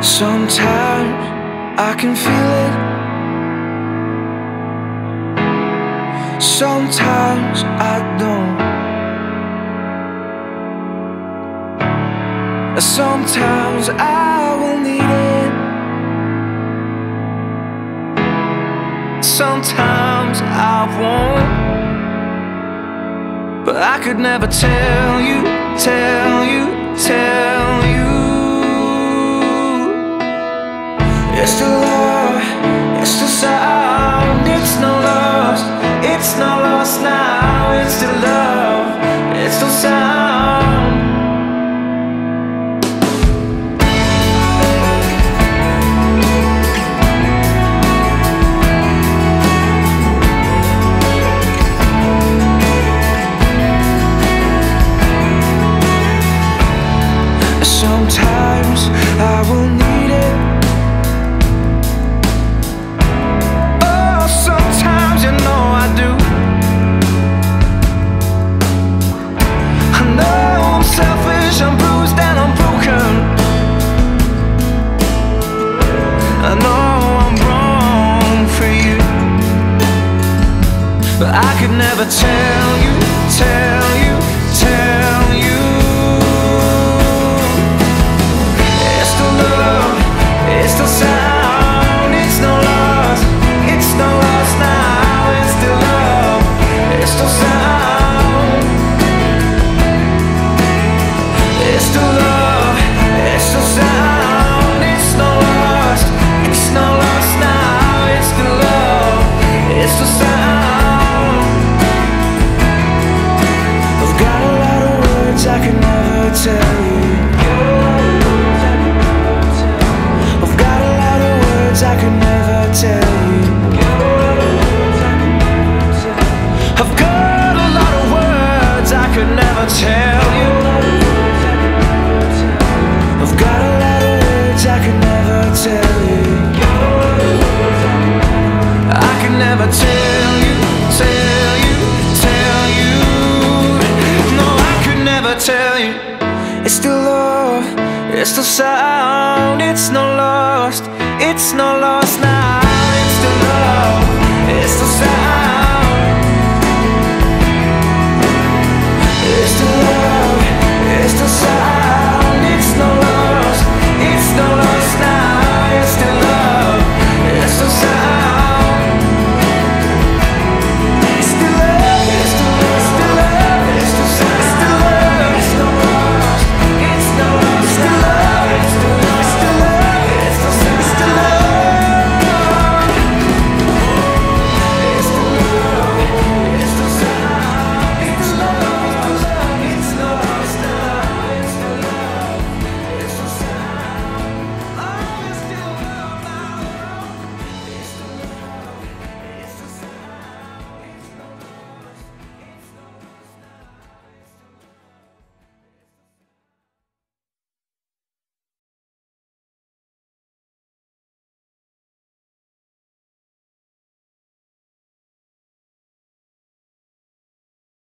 Sometimes I can feel it, sometimes I don't. Sometimes I will need it, sometimes I won't. But I could never tell you, tell you, tell you. It's the love, it's the sound, it's not lost now. It's the love, it's the sound. Sometimes I will need it. But I could never tell you, tell you, tell you. It's the love, it's the sound, it's no loss now. It's the love, it's the sound. It's the love, it's the sound, it's no loss now. It's the love, it's the sound. I can never tell you. I've got a lot of words I can never tell you. I've got a lot of words I could never tell you. I've got a lot of words I can never tell you. I can never tell you, tell you, tell you. No, I could never tell you. It's the love, it's the sound, it's no lost now.